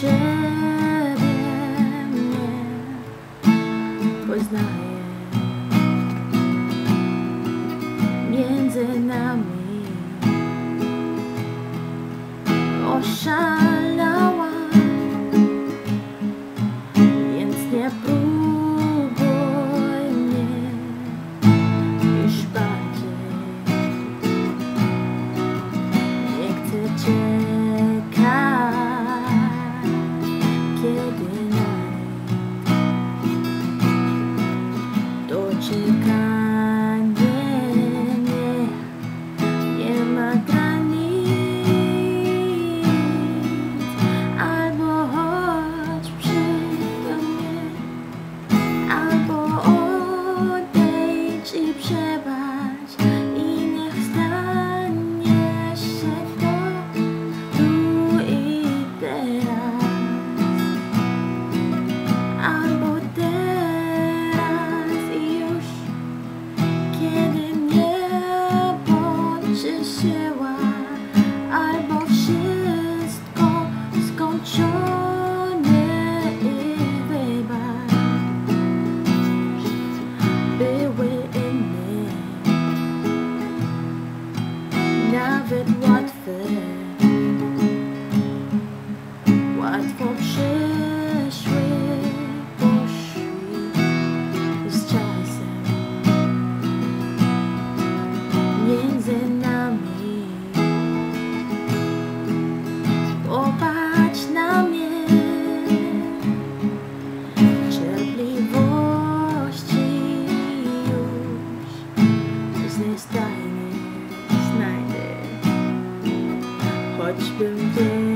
siebie nie poznaje. Między nami oszalała, więc nie próbuj mnie już bardziej. Nie chcę czekać, kiedy na mnie doczekam. Nawet łatwo przyszły, poszły z czasem. Między nami popatrz na mnie, cierpliwości już znajdę. Choćbym